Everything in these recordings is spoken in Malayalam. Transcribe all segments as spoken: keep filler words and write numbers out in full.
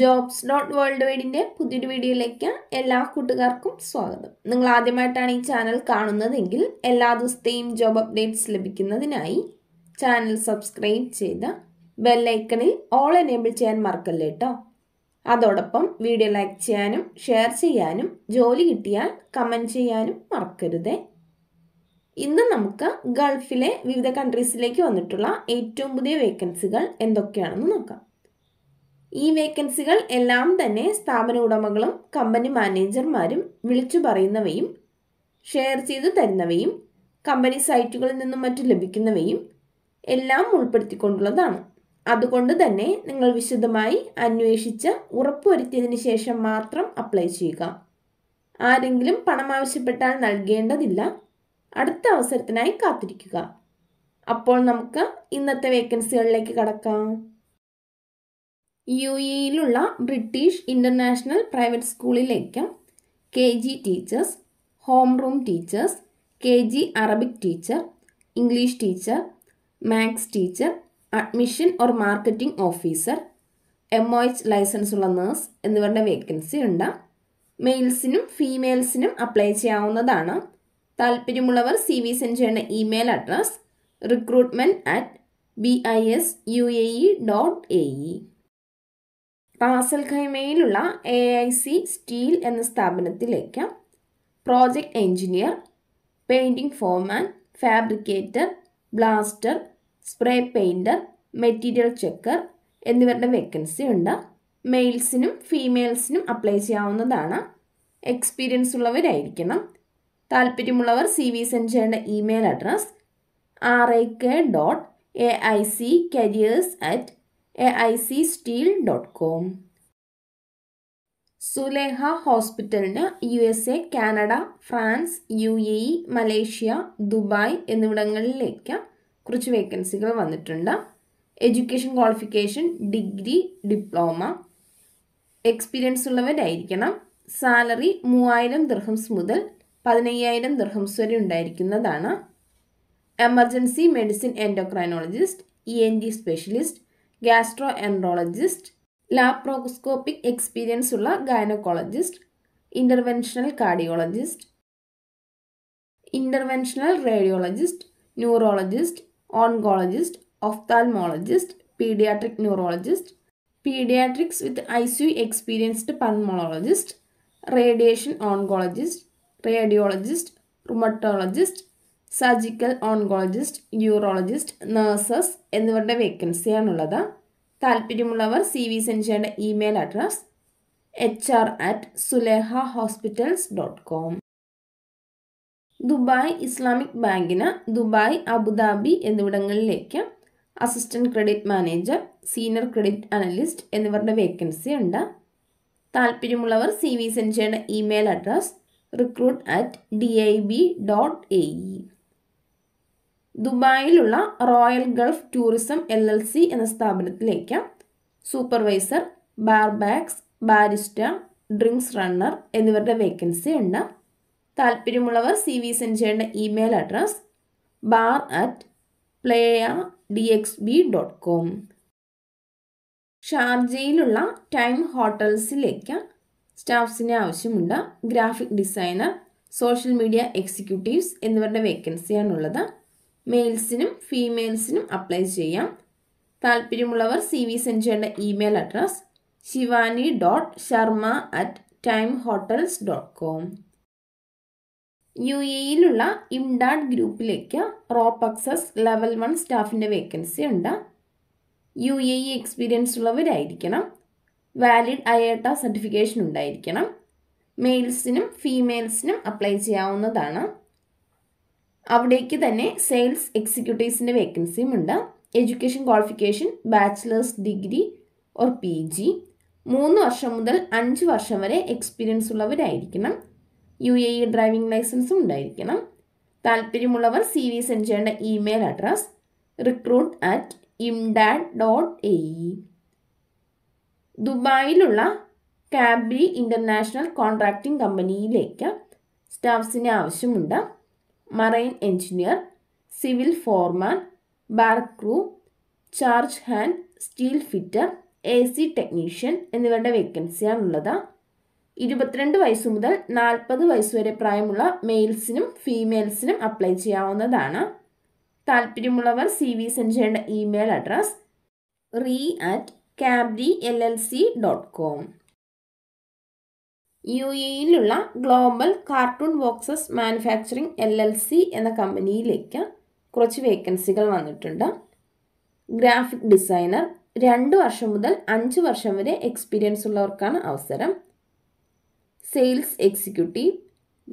ജോബ്സ് ഡോട്ട് വേൾഡ് വൈഡിൻ്റെ പുതിയൊരു വീഡിയോയിലേക്ക് എല്ലാ കൂട്ടുകാർക്കും സ്വാഗതം. നിങ്ങൾ ആദ്യമായിട്ടാണ് ഈ ചാനൽ കാണുന്നതെങ്കിൽ എല്ലാ ദിവസത്തെയും ജോബ് അപ്ഡേറ്റ്സ് ലഭിക്കുന്നതിനായി ചാനൽ സബ്സ്ക്രൈബ് ചെയ്ത ബെല്ലൈക്കണിൽ ഓൾ എനേബിൾ ചെയ്യാൻ മറക്കല്ലേ കേട്ടോ. അതോടൊപ്പം വീഡിയോ ലൈക്ക് ചെയ്യാനും ഷെയർ ചെയ്യാനും ജോലി കിട്ടിയാൽ കമൻറ്റ് ചെയ്യാനും മറക്കരുതേ. ഇന്ന് നമുക്ക് ഗൾഫിലെ വിവിധ കൺട്രീസിലേക്ക് വന്നിട്ടുള്ള ഏറ്റവും പുതിയ വേക്കൻസികൾ എന്തൊക്കെയാണെന്ന് നോക്കാം. ഈ വേക്കൻസികൾ എല്ലാം തന്നെ സ്ഥാപന ഉടമകളും കമ്പനി മാനേജർമാരും വിളിച്ചു പറയുന്നവയും ഷെയർ ചെയ്തു തരുന്നവയും കമ്പനി സൈറ്റുകളിൽ നിന്നും മറ്റും ലഭിക്കുന്നവയും എല്ലാം ഉൾപ്പെടുത്തിക്കൊണ്ടുള്ളതാണ്. അതുകൊണ്ട് തന്നെ നിങ്ങൾ വിശദമായി അന്വേഷിച്ച് ഉറപ്പുവരുത്തിയതിന് ശേഷം മാത്രം അപ്ലൈ ചെയ്യുക. ആരെങ്കിലും പണം ആവശ്യപ്പെട്ടാൽ നൽകേണ്ടതില്ല. അടുത്ത അവസരത്തിനായി കാത്തിരിക്കുക. അപ്പോൾ നമുക്ക് ഇന്നത്തെ വേക്കൻസികളിലേക്ക് കടക്കാം. യു എയിലുള്ള ബ്രിട്ടീഷ് ഇൻ്റർനാഷണൽ പ്രൈവറ്റ് സ്കൂളിലേക്ക് K G teachers, home room teachers, K G Arabic teacher, English teacher, maths teacher, admission or marketing officer, M O H ലൈസൻസുള്ള നേഴ്സ് എന്നിവരുടെ വേക്കൻസി ഉണ്ട്. മെയിൽസിനും ഫീമെയിൽസിനും അപ്ലൈ ചെയ്യാവുന്നതാണ്. താല്പര്യമുള്ളവർ സി വി സെൻഡ് ചെയ്യേണ്ട email address recruitment at B I S U A E dot A E. Ras al ഖൈമയിലുള്ള എ ഐ സി സ്റ്റീൽ എന്ന സ്ഥാപനത്തിലേക്ക് project engineer, painting foreman, fabricator, blaster, spray painter, material checker എന്നിവരുടെ വേക്കൻസി ഉണ്ട്. മെയിൽസിനും ഫീമെയിൽസിനും അപ്ലൈ ചെയ്യാവുന്നതാണ്. എക്സ്പീരിയൻസ് ഉള്ളവരായിരിക്കണം. താല്പര്യമുള്ളവർ സി വി സെൻഡ് ചെയ്യേണ്ട email address R I K dot A I C careers at A I C steel dot com. Zulekha ഹോസ്പിറ്റലിന് U S A, Canada, France, U A E, Malaysia, Dubai എന്നിവിടങ്ങളിലേക്ക് കുറച്ച് വേക്കൻസികൾ വന്നിട്ടുണ്ട്. Education qualification degree, diploma. Experience ഉള്ളവരായിരിക്കണം. സാലറി മൂവായിരം ദിർഹംസ് മുതൽ പതിനയ്യായിരം ദിർഹംസ് വരെ ഉണ്ടായിരിക്കുന്നതാണ്. Emergency medicine endocrinologist, E N D specialist, gastroenterologist, laparoscopic experience ഉള്ള gynaecologist, interventional cardiologist, interventional radiologist, neurologist, oncologist, ophthalmologist, paediatric neurologist, paediatrics with I C U experienced pulmonologist, radiation oncologist, radiologist, rheumatologist, surgical oncologist, urologist, nurses എന്നിവരുടെ വേക്കൻസിയാണുള്ളത്. താല്പര്യമുള്ളവർ സി വി സെൻഡ് ചെയ്യേണ്ട email address H R at Zulekha hospitals dot com. Dubai Islamic ബാങ്കിന് ദുബായ്, അബുദാബി എന്നിവിടങ്ങളിലേക്ക് assistant credit manager, senior credit analyst എന്നിവരുടെ വേക്കൻസി ഉണ്ട്. താല്പര്യമുള്ളവർ സി വി സെൻഡ് ചെയ്യേണ്ട email address recruit at D I B dot A E. ദുബായിലുള്ള royal gulf tourism L L C എന്ന സ്ഥാപനത്തിലേക്ക് supervisor, barbacks, barista, drinks runner എന്നിവരുടെ വേക്കൻസി ഉണ്ട്. താല്പര്യമുള്ളവർ സി വി സെൻഡ് ചെയ്യേണ്ട email address bar at playa D X B dot com. ഷാർജയിലുള്ള ടൈം ഹോട്ടൽസിലേക്ക് സ്റ്റാഫ്സിന് ആവശ്യമുണ്ട്. Graphic designer, social media executives എന്നിവരുടെ വേക്കൻസിയാണുള്ളത്. മെയിൽസിനും ഫീമെയിൽസിനും അപ്ലൈ ചെയ്യാം. താല്പര്യമുള്ളവർ സി വി സെൻഡ് ചെയ്യേണ്ട email address Shivani dot Sharma at time hotels dot com. U എയിലുള്ള ഇംഡാഡ് ഗ്രൂപ്പിലേക്ക് റോപക്സസ് ലെവൽ വൺ സ്റ്റാഫിൻ്റെ വേക്കൻസി ഉണ്ട്. യു എ ഇ എക്സ്പീരിയൻസ് ഉള്ളവരായിരിക്കണം. വാലിഡ് അയേട്ട സർട്ടിഫിക്കേഷൻ ഉണ്ടായിരിക്കണം. മെയിൽസിനും ഫീമെയിൽസിനും അപ്ലൈ ചെയ്യാവുന്നതാണ്. അവിടേക്ക് തന്നെ സെയിൽസ് എക്സിക്യൂട്ടീവ്സിൻ്റെ വേക്കൻസിയും ഉണ്ട്. Education qualification bachelors degree or P G, മൂന്ന് വർഷം മുതൽ അഞ്ച് വർഷം വരെ എക്സ്പീരിയൻസ് ഉള്ളവരായിരിക്കണം. യു എ ഇ ഡ്രൈവിംഗ് ലൈസൻസും ഉണ്ടായിരിക്കണം. താല്പര്യമുള്ളവർ സി വി സെൻഡ് ചെയ്യേണ്ട email address recruit at Imdaad dot A E. ദുബായിലുള്ള കാബ്രി ഇൻ്റർനാഷണൽ കോൺട്രാക്ടിംഗ് കമ്പനിയിലേക്ക് സ്റ്റാഫ്സിന് ആവശ്യമുണ്ട്. Marine engineer, civil foreman, bar crew, charge hand, steel fitter A C technician എന്നിവരുടെ വേക്കൻസിയാണുള്ളത്. ഇരുപത്തിരണ്ട് വയസ്സ് മുതൽ നാൽപ്പത് വയസ്സ് വരെ പ്രായമുള്ള മെയിൽസിനും ഫീമെയിൽസിനും അപ്ലൈ ചെയ്യാവുന്നതാണ്. താല്പര്യമുള്ളവർ സി വി സെൻഡ് ചെയ്യേണ്ട email address re at Cabri L L C dot com. U എയിലുള്ള global cartoon boxes manufacturing L L C എന്ന കമ്പനിയിലേക്ക് കുറച്ച് വേക്കൻസികൾ വന്നിട്ടുണ്ട്. ഗ്രാഫിക് ഡിസൈനർ, രണ്ട് വർഷം മുതൽ അഞ്ച് വർഷം വരെ എക്സ്പീരിയൻസ് ഉള്ളവർക്കാണ് അവസരം. സെയിൽസ് എക്സിക്യൂട്ടീവ്,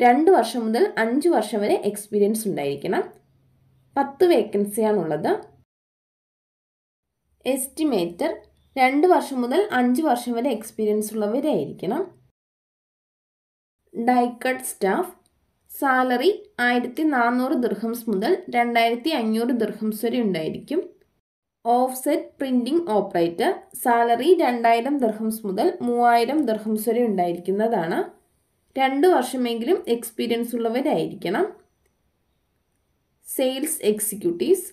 രണ്ട് വർഷം മുതൽ അഞ്ച് വർഷം വരെ എക്സ്പീരിയൻസ് ഉണ്ടായിരിക്കണം. പത്ത് വേക്കൻസിയാണുള്ളത്. എസ്റ്റിമേറ്റർ, രണ്ട് വർഷം മുതൽ അഞ്ച് വർഷം വരെ എക്സ്പീരിയൻസ് ഉള്ളവരായിരിക്കണം. ഡൈക്കട്ട് സ്റ്റാഫ്, സാലറി ആയിരത്തി നാനൂറ് ദിർഹംസ് മുതൽ രണ്ടായിരത്തി അഞ്ഞൂറ് ദിർഹംസ് വരെ ഉണ്ടായിരിക്കും. ഓഫ്സെറ്റ് പ്രിൻറ്റിംഗ് ഓപ്പറേറ്റർ, സാലറി രണ്ടായിരം ദിർഹംസ് മുതൽ മൂവായിരം ദിർഹംസ് വരെ ഉണ്ടായിരിക്കുന്നതാണ്. രണ്ട് വർഷമെങ്കിലും എക്സ്പീരിയൻസ് ഉള്ളവരായിരിക്കണം. സെയിൽസ് എക്സിക്യൂട്ടീവ്സ്,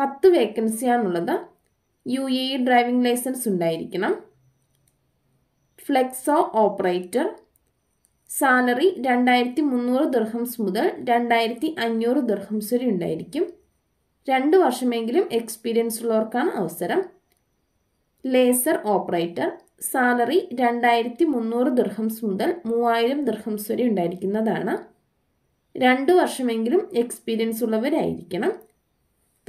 പത്ത് വേക്കൻസിയാണുള്ളത്. യു എ ഡ്രൈവിംഗ് ലൈസൻസ് ഉണ്ടായിരിക്കണം. ഫ്ലെക്സോ ഓപ്പറേറ്റർ, സാലറി രണ്ടായിരത്തി മുന്നൂറ് ദിർഹംസ് മുതൽ രണ്ടായിരത്തി അഞ്ഞൂറ് ദിർഹംസ് വരെ ഉണ്ടായിരിക്കും. രണ്ട് വർഷമെങ്കിലും എക്സ്പീരിയൻസ് ഉള്ളവർക്കാണ് അവസരം. ലേസർ ഓപ്പറേറ്റർ, സാലറി രണ്ടായിരത്തി മുന്നൂറ് ദിർഹംസ് മുതൽ മൂവായിരം ദിർഹംസ് വരെ ഉണ്ടായിരിക്കുന്നതാണ്. രണ്ട് വർഷമെങ്കിലും എക്സ്പീരിയൻസ് ഉള്ളവരായിരിക്കണം.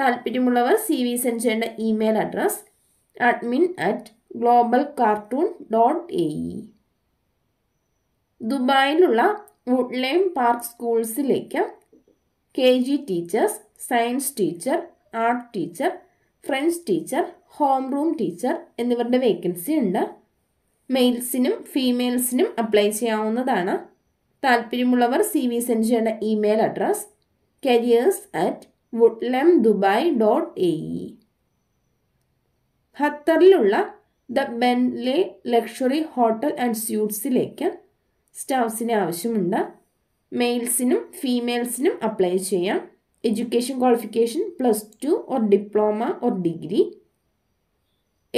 താല്പര്യമുള്ളവർ സി വി സെൻഡ് ചെയ്യേണ്ട email address admin at global carton dot A E. ദുബായിലുള്ള വുഡ്ലാം പാർക്ക് സ്കൂൾസിലേക്ക് K G teachers, science teacher, art teacher, French teacher, home room teacher എന്നിവരുടെ വേക്കൻസി ഉണ്ട്. മെയിൽസിനും ഫീമെയിൽസിനും അപ്ലൈ ചെയ്യാവുന്നതാണ്. താല്പര്യമുള്ളവർ സി വി സെൻഡ് ചെയ്യേണ്ട email address careers at Woodlem Dubai dot A E. ഖത്തറിലുള്ള the Bentley luxury hotel and സ്യൂട്ട്സിലേക്ക് സ്റ്റാഫ്സിന് ആവശ്യമുണ്ട്. മെയിൽസിനും ഫീമെയിൽസിനും അപ്ലൈ ചെയ്യാം. Education qualification plus two or diploma or degree.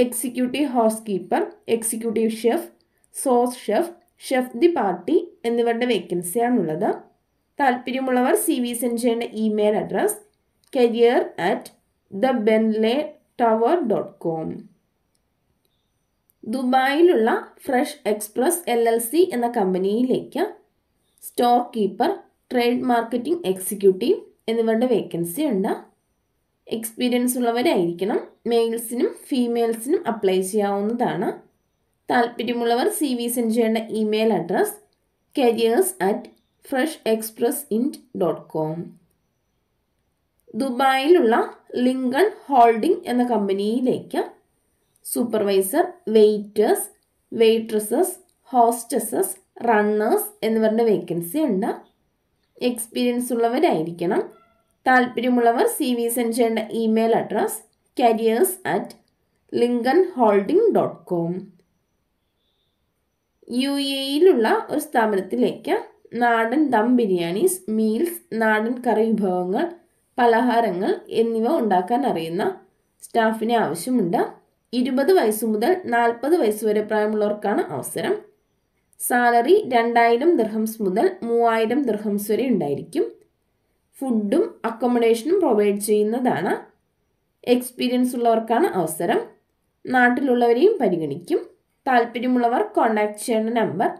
Executive housekeeper, executive chef, sous chef, chef de partie എന്നിവരുടെ വേക്കൻസിയാണുള്ളത്. താല്പര്യമുള്ളവർ സി വി സെൻഡ് ചെയ്യേണ്ട email address career at the Bentley tower dot com. ദുബായിലുള്ള fresh express L L C എന്ന കമ്പനിയിലേക്ക് storekeeper, trade marketing executive എന്നിവരുടെ വേക്കൻസി ഉണ്ട്. എക്സ്പീരിയൻസ് ഉള്ളവരായിരിക്കണം. മെയിൽസിനും ഫീമെയിൽസിനും അപ്ലൈ ചെയ്യാവുന്നതാണ്. താല്പര്യമുള്ളവർ സി വി സെൻഡ് ചെയ്യേണ്ട email address careers at fresh express int dot com. ദുബായിലുള്ള ലിങ്കൺ ഹോൾഡിംഗ് എന്ന കമ്പനിയിലേക്ക് supervisor, waiters, waitresses, hostesses, runners എന്നിവരുടെ വേക്കൻസി ഉണ്ട്. എക്സ്പീരിയൻസ് ഉള്ളവരായിരിക്കണം. താല്പര്യമുള്ളവർ സി വി സെൻഡ് ചെയ്യേണ്ട email address careers at Lincoln holding dot com. U എയിലുള്ള ഒരു സ്ഥാപനത്തിലേക്ക് നാടൻ ദം ബിരിയാണീസ്, മീൽസ്, നാടൻ കറി വിഭവങ്ങൾ, പലഹാരങ്ങൾ എന്നിവ ഉണ്ടാക്കാൻ അറിയുന്ന സ്റ്റാഫിന് ആവശ്യമുണ്ട്. ഇരുപത് വയസ്സ് മുതൽ നാൽപ്പത് വയസ്സ് വരെ പ്രായമുള്ളവർക്കാണ് അവസരം. സാലറി രണ്ടായിരം ദിർഹംസ് മുതൽ മൂവായിരം ദിർഹംസ് വരെ ഉണ്ടായിരിക്കും. ഫുഡും അക്കോമഡേഷനും പ്രൊവൈഡ് ചെയ്യുന്നതാണ്. എക്സ്പീരിയൻസ് ഉള്ളവർക്കാണ് അവസരം. നാട്ടിലുള്ളവരെയും പരിഗണിക്കും. താല്പര്യമുള്ളവർ കോൺടാക്ട് ചെയ്യേണ്ട number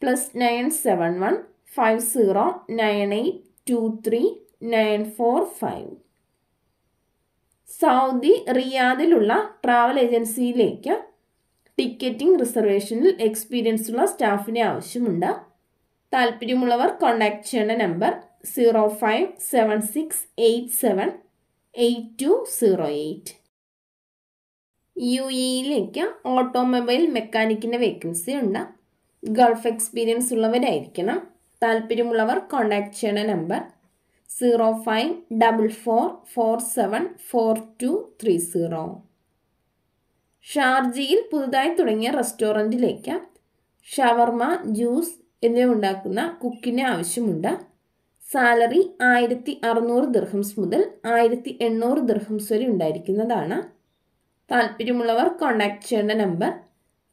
plus nine seven one five zero nine eight two three nine four five. Saudi റിയാദിലുള്ള ട്രാവൽ ഏജൻസിയിലേക്ക് ടിക്കറ്റിംഗ് റിസർവേഷനിൽ എക്സ്പീരിയൻസ് ഉള്ള സ്റ്റാഫിന് ആവശ്യമുണ്ട്. താല്പര്യമുള്ളവർ കോൺടാക്ട് ചെയ്യേണ്ട number zero five seven six eight seven eight two zero eight. U എയിലേക്ക് ഓട്ടോമൊബൈൽ മെക്കാനിക്കിൻ്റെ വേക്കൻസി ഉണ്ട്. ഗൾഫ് എക്സ്പീരിയൻസ് ഉള്ളവരായിരിക്കണം. താല്പര്യമുള്ളവർ കോൺടാക്ട് ചെയ്യേണ്ട number zero five double four four seven four two three zero. ഷാർജയിൽ പുതുതായി തുടങ്ങിയ റെസ്റ്റോറൻറ്റിലേക്ക് ഷവർമ, ജ്യൂസ് എന്നിവ ഉണ്ടാക്കുന്ന കുക്കിന് ആവശ്യമുണ്ട്. സാലറി ആയിരത്തി അറുന്നൂറ് ദിർഹംസ് മുതൽ ആയിരത്തി എണ്ണൂറ് ദിർഹംസ് വരെ ഉണ്ടായിരിക്കുന്നതാണ്. താൽപ്പര്യമുള്ളവർ കോൺടാക്ട് ചെയ്യേണ്ട number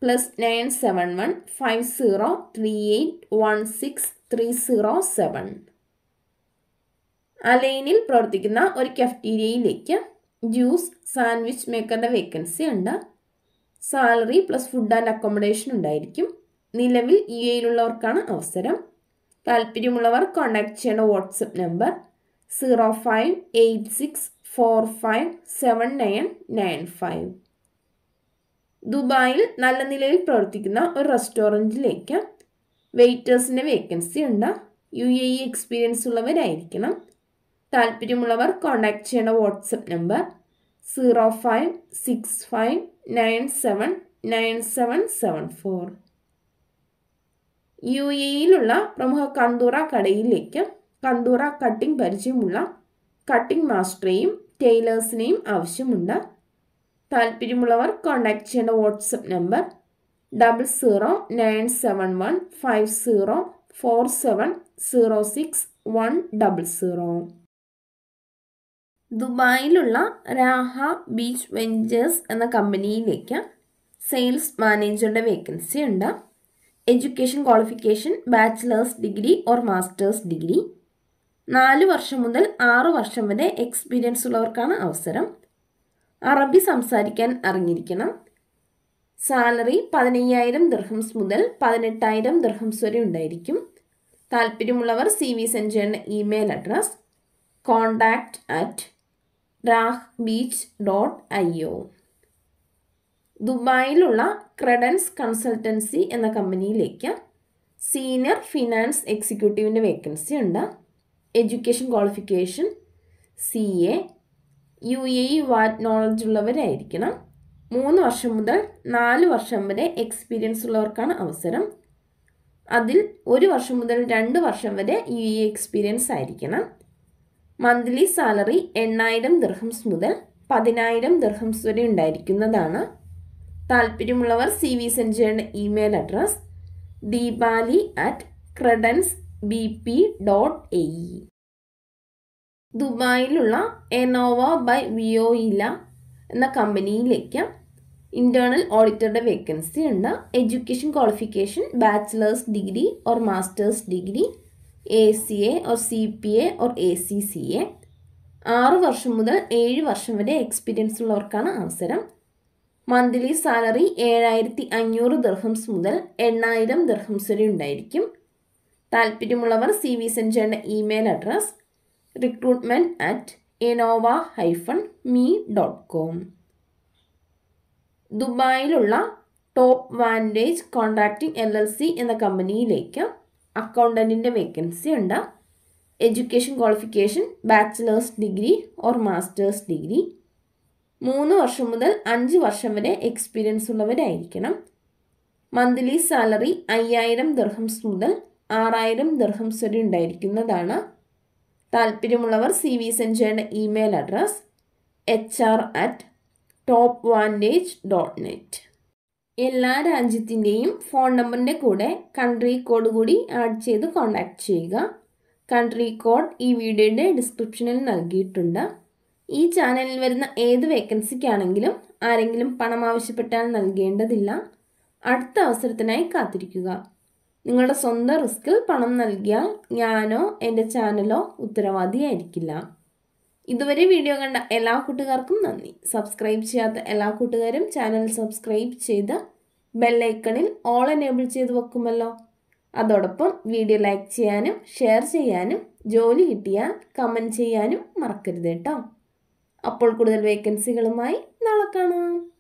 plus nine seven one five zero three eight one six three zero seven അലൈനിൽ പ്രവർത്തിക്കുന്ന ഒരു കഫ്റ്റീരിയയിലേക്ക് ജ്യൂസ് സാൻഡ്വിച്ച് മേക്കറുടെ വേക്കൻസി ഉണ്ട്. Salary plus food and accommodation ഉണ്ടായിരിക്കും. നിലവിൽ യു എയിലുള്ളവർക്കാണ് അവസരം. താൽപ്പര്യമുള്ളവർ കോൺടാക്ട് ചെയ്യേണ്ട WhatsApp number zero five eight six four five seven nine nine five. ദുബായിൽ നല്ല നിലയിൽ പ്രവർത്തിക്കുന്ന ഒരു റെസ്റ്റോറൻറ്റിലേക്ക് വെയിറ്റേഴ്സിൻ്റെ വേക്കൻസി ഉണ്ട്. യു എ ഇ എക്സ്പീരിയൻസ് ഉള്ളവരായിരിക്കണം. താൽപ്പര്യമുള്ളവർ കോൺടാക്ട് ചെയ്യേണ്ട WhatsApp number zero five six five nine seven nine seven seven four. U A ഇയിലുള്ള പ്രമുഖ കന്തൂറ കടയിലേക്ക് കന്തൂറ കട്ടിംഗ് പരിചയമുള്ള കട്ടിംഗ് മാസ്റ്ററെയും ടൈലേഴ്സിനെയും ആവശ്യമുണ്ട്. താൽപ്പര്യമുള്ളവർ കോൺടാക്ട് ചെയ്യേണ്ട WhatsApp number double zero nine seven one five zero four seven zero six one double zero. ദുബായിലുള്ള രാഹ ബീച്ച് വെഞ്ചേഴ്സ് എന്ന കമ്പനിയിലേക്ക് സെയിൽസ് മാനേജറുടെ വേക്കൻസി ഉണ്ട്. Education qualification bachelors degree or masters degree. നാല് വർഷം മുതൽ ആറ് വർഷം വരെ എക്സ്പീരിയൻസ് ഉള്ളവർക്കാണ് അവസരം. അറബി സംസാരിക്കാൻ അറിഞ്ഞിരിക്കണം. സാലറി പതിനയ്യായിരം ദിർഹംസ് മുതൽ പതിനെട്ടായിരം ദിർഹംസ് വരെ ഉണ്ടായിരിക്കും. താല്പര്യമുള്ളവർ സി വി സെൻഡ് ചെയ്യേണ്ട email address contact at Raha beach dot I O. ദുബായിലുള്ള ക്രെഡൻസ് കൺസൾട്ടൻസി എന്ന കമ്പനിയിലേക്ക് സീനിയർ ഫിനാൻസ് എക്സിക്യൂട്ടീവിൻ്റെ വേക്കൻസി ഉണ്ട്. Education qualification C A U A E VAT knowledge ഉള്ളവരായിരിക്കണം. മൂന്ന് വർഷം മുതൽ നാല് വർഷം വരെ എക്സ്പീരിയൻസ് ഉള്ളവർക്കാണ് അവസരം. അതിൽ ഒരു വർഷം മുതൽ രണ്ട് വർഷം വരെ യു എ എക്സ്പീരിയൻസ് ആയിരിക്കണം. മന്ത്ലി സാലറി എണ്ണായിരം ദിർഹംസ് മുതൽ പതിനായിരം ദിർഹംസ് വരെ ഉണ്ടായിരിക്കുന്നതാണ്. താല്പര്യമുള്ളവർ സി വി സെൻഡ് ചെയ്യേണ്ട email address Deepali at Credence B P dot A E. ദുബായിലുള്ള എനോവ ബൈ വിയോയില എന്ന കമ്പനിയിലേക്ക് ഇൻ്റേണൽ ഓഡിറ്ററുടെ വേക്കൻസി ഉണ്ട്. Education qualification bachelors degree or masters degree, A C A or C P A or A C C A. ആറ് വർഷം മുതൽ ഏഴ് വർഷം വരെ എക്സ്പീരിയൻസ് ഉള്ളവർക്കാണ് അവസരം. മന്ത്ലി സാലറി ഏഴായിരത്തി അഞ്ഞൂറ് ദിർഹംസ് മുതൽ എണ്ണായിരം ദിർഹംസ് വരെ ഉണ്ടായിരിക്കും. താല്പര്യമുള്ളവർ സി വി സെൻഡ് ചെയ്യേണ്ട email address recruitment at Innova hyphen me dot com. ദുബായിലുള്ള top vantage contracting L L C എന്ന കമ്പനിയിലേക്ക് അക്കൗണ്ടൻറ്റിൻ്റെ വേക്കൻസി ഉണ്ട്. Education qualification bachelors degree or masters degree. മൂന്ന് വർഷം മുതൽ അഞ്ച് വർഷം വരെ എക്സ്പീരിയൻസ് ഉള്ളവരായിരിക്കണം. മന്ത്ലി സാലറി അയ്യായിരം ദിർഹംസ് മുതൽ ആറായിരം ദിർഹംസ് വരെ ഉണ്ടായിരിക്കുന്നതാണ്. താല്പര്യമുള്ളവർ സി വി സെൻഡ് ചെയ്യേണ്ട email address H R at top vantage dot net. എല്ലാ രാജ്യത്തിൻ്റെയും ഫോൺ നമ്പറിൻ്റെ കൂടെ കൺട്രി കോഡ് കൂടി ആഡ് ചെയ്ത് കോൺടാക്റ്റ് ചെയ്യുക. കൺട്രി കോഡ് ഈ വീഡിയോയുടെ ഡിസ്ക്രിപ്ഷനിൽ നൽകിയിട്ടുണ്ട്. ഈ ചാനലിൽ വരുന്ന ഏത് വേക്കൻസിക്കാണെങ്കിലും ആരെങ്കിലും പണം ആവശ്യപ്പെട്ടാൽ നൽകേണ്ടതില്ല. അടുത്ത അവസരത്തിനായി കാത്തിരിക്കുക. നിങ്ങളുടെ സ്വന്തം റിസ്കിൽ പണം നൽകിയാൽ ഞാനോ എൻ്റെ ചാനലോ ഉത്തരവാദിയായിരിക്കില്ല. ഇതുവരെ വീഡിയോ കണ്ട എല്ലാ കൂട്ടുകാർക്കും നന്ദി. സബ്സ്ക്രൈബ് ചെയ്യാത്ത എല്ലാ കൂട്ടുകാരും ചാനൽ സബ്സ്ക്രൈബ് ചെയ്ത് ബെല്ലൈക്കണിൽ ഓൾ എനേബിൾ ചെയ്ത് വെക്കുമല്ലോ. അതോടൊപ്പം വീഡിയോ ലൈക്ക് ചെയ്യാനും ഷെയർ ചെയ്യാനും ജോലി കിട്ടിയാൽ കമൻറ്റ് ചെയ്യാനും മറക്കരുത് കേട്ടോ. അപ്പോൾ കൂടുതൽ വേക്കൻസികളുമായി നാളെ കാണാം.